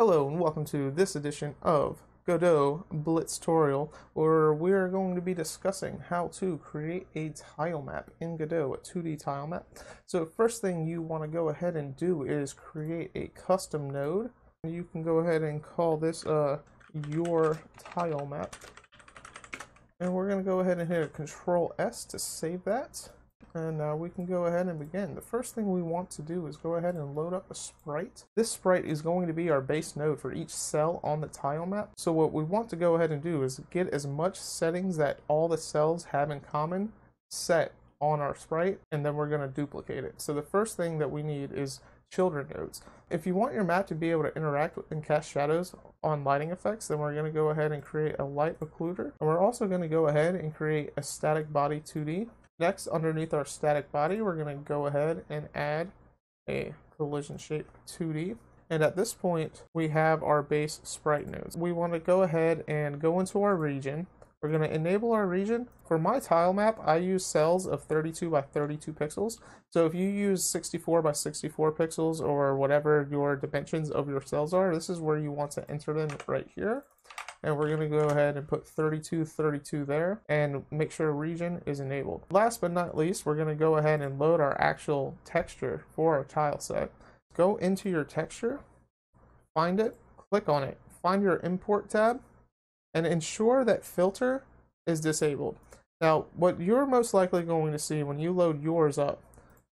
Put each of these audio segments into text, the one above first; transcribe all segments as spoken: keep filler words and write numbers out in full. Hello and welcome to this edition of Godot Blitztorial, where we are going to be discussing how to create a tile map in Godot, a two D tile map. So the first thing you want to go ahead and do is create a custom node. You can go ahead and call this uh, your tile map. And we're going to go ahead and hit Control S to save that. And uh, we can go ahead and begin. The first thing we want to do is go ahead and load up a sprite. This sprite is going to be our base node for each cell on the tile map. So what we want to go ahead and do is get as much settings that all the cells have in common set on our sprite, and then we're going to duplicate it. So the first thing that we need is children nodes. If you want your map to be able to interact and cast shadows on lighting effects, then we're going to go ahead and create a light occluder. And we're also going to go ahead and create a static body two D. Next, underneath our static body, we're going to go ahead and add a collision shape two D. And at this point, we have our base sprite nodes. We want to go ahead and go into our region. We're going to enable our region. For my tile map, I use cells of thirty-two by thirty-two pixels. So if you use sixty-four by sixty-four pixels or whatever your dimensions of your cells are, this is where you want to enter them right here. And we're going to go ahead and put thirty-two, thirty-two there and make sure region is enabled. Last but not least, we're going to go ahead and load our actual texture for our tile set. Go into your texture, find it, click on it, find your import tab, and ensure that filter is disabled. Now, what you're most likely going to see when you load yours up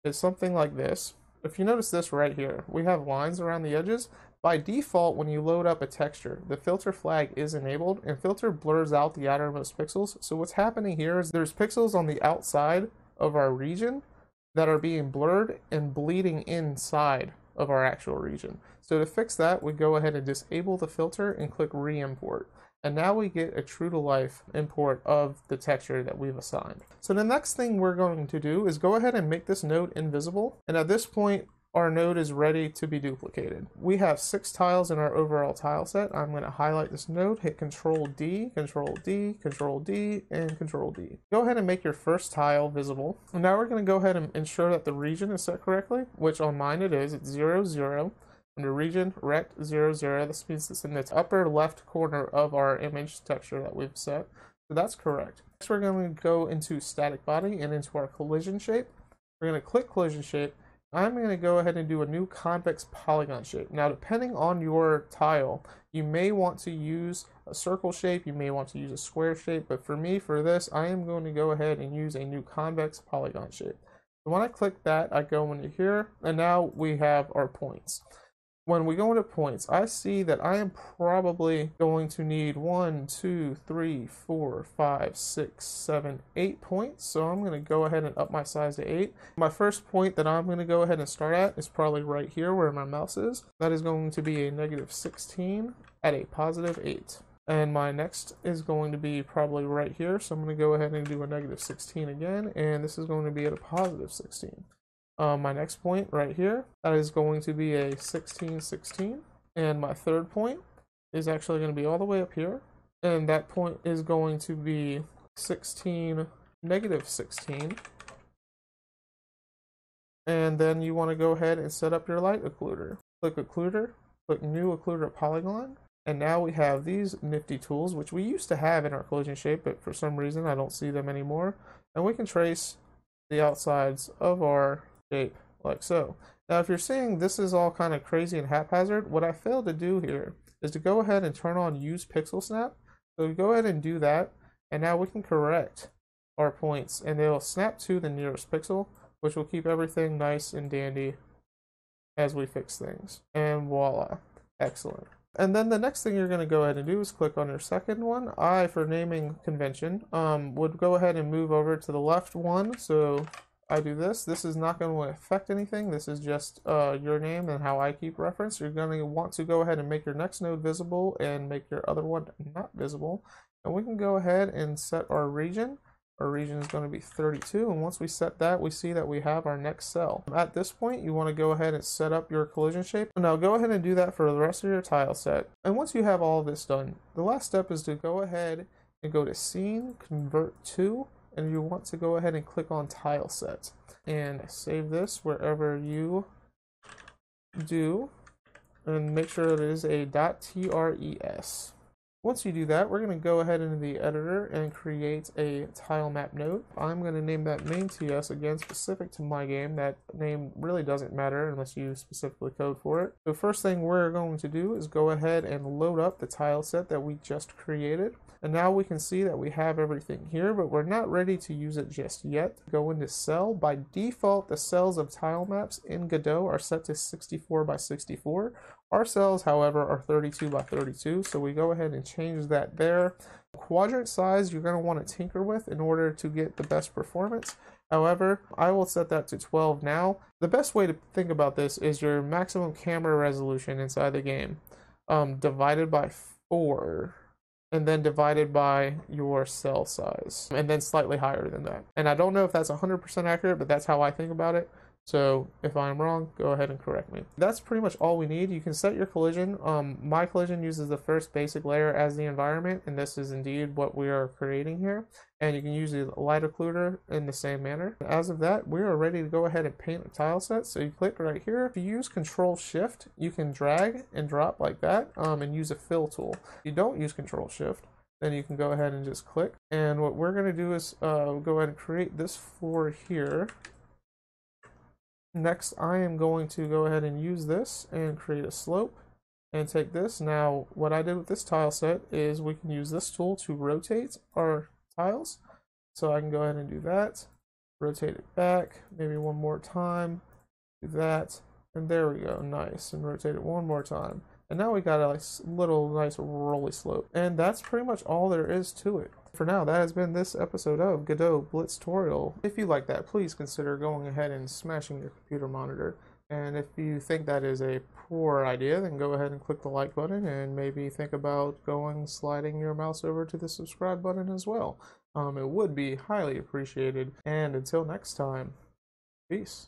is something like this. If you notice this right here, we have lines around the edges. By default, when you load up a texture, the filter flag is enabled, and filter blurs out the outermost pixels. So what's happening here is there's pixels on the outside of our region that are being blurred and bleeding inside of our actual region. So to fix that, we go ahead and disable the filter and click re-import. And now we get a true-to-life import of the texture that we've assigned. So the next thing we're going to do is go ahead and make this node invisible. And at this point, our node is ready to be duplicated. We have six tiles in our overall tile set. I'm gonna highlight this node, hit Control D, Control D, Control D, and Control D. Go ahead and make your first tile visible. And now we're gonna go ahead and ensure that the region is set correctly, which on mine it is, it's zero, zero. Under region, rect, zero, zero. This means it's in the upper left corner of our image texture that we've set. So that's correct. Next, we're gonna go into static body and into our collision shape. We're gonna click collision shape. I'm going to go ahead and do a new convex polygon shape. Now, depending on your tile, you may want to use a circle shape, you may want to use a square shape, but for me, for this, I am going to go ahead and use a new convex polygon shape. When I click that, I go into here, and now we have our points. When we go into points, I see that I am probably going to need one, two, three, four, five, six, seven, eight points. So I'm going to go ahead and up my size to eight. My first point that I'm going to go ahead and start at is probably right here where my mouse is. That is going to be a negative sixteen at a positive eight. And my next is going to be probably right here. So I'm going to go ahead and do a negative sixteen again. And this is going to be at a positive sixteen. Uh, my next point right here, that is going to be a sixteen, sixteen. And my third point is actually going to be all the way up here. And that point is going to be sixteen, negative sixteen. And then you want to go ahead and set up your light occluder. Click occluder, click new occluder polygon. And now we have these nifty tools, which we used to have in our collision shape, but for some reason I don't see them anymore. And we can trace the outsides of our shape like so. Now, if you're seeing this is all kind of crazy and haphazard, what I failed to do here is to go ahead and turn on use pixel snap. So we go ahead and do that, and now we can correct our points, and they'll snap to the nearest pixel, which will keep everything nice and dandy as we fix things. And voila, excellent. And then the next thing you're going to go ahead and do is click on your second one. I, for naming convention, um, would go ahead and move over to the left one. So I do this. This is not going to affect anything. This is just uh, your name and how I keep reference. You're going to want to go ahead and make your next node visible and make your other one not visible. And we can go ahead and set our region. Our region is going to be thirty-two, and once we set that, we see that we have our next cell. At this point, you want to go ahead and set up your collision shape. Now go ahead and do that for the rest of your tile set. And once you have all this done, the last step is to go ahead and go to Scene, Convert To, and you want to go ahead and click on Tile Set. And save this wherever you do. and make sure it is a .tres. Once you do that, we're going to go ahead into the editor and create a tile map node. I'm going to name that main T S, again, specific to my game. That name really doesn't matter unless you specifically code for it. The first thing we're going to do is go ahead and load up the tile set that we just created. And now we can see that we have everything here, but we're not ready to use it just yet. Go into cell. By default, the cells of tile maps in Godot are set to sixty-four by sixty-four. Our cells, however, are thirty-two by thirty-two, so we go ahead and change that there. Quadrant size you're going to want to tinker with in order to get the best performance. However, I will set that to twelve now. The best way to think about this is your maximum camera resolution inside the game, um, divided by four, and then divided by your cell size, and then slightly higher than that. And I don't know if that's one hundred percent accurate, but that's how I think about it. So if I'm wrong, go ahead and correct me. That's pretty much all we need. You can set your collision. Um, my collision uses the first basic layer as the environment, and this is indeed what we are creating here. And you can use the light occluder in the same manner. As of that, we are ready to go ahead and paint a tile set. So you click right here. If you use Control Shift, you can drag and drop like that, um, and use a fill tool. If you don't use Control Shift, then you can go ahead and just click. And what we're going to do is uh, go ahead and create this floor here. Next, I am going to go ahead and use this and create a slope and take this. Now, what I did with this tile set is we can use this tool to rotate our tiles. So I can go ahead and do that, rotate it back, maybe one more time, do that, and there we go, nice, and rotate it one more time. And now we got a little nice rolly slope. And that's pretty much all there is to it. For now, that has been this episode of Godot Blitztorial. If you like that, please consider going ahead and smashing your computer monitor. And if you think that is a poor idea, then go ahead and click the like button and maybe think about going sliding your mouse over to the subscribe button as well. Um, it would be highly appreciated. And until next time, peace.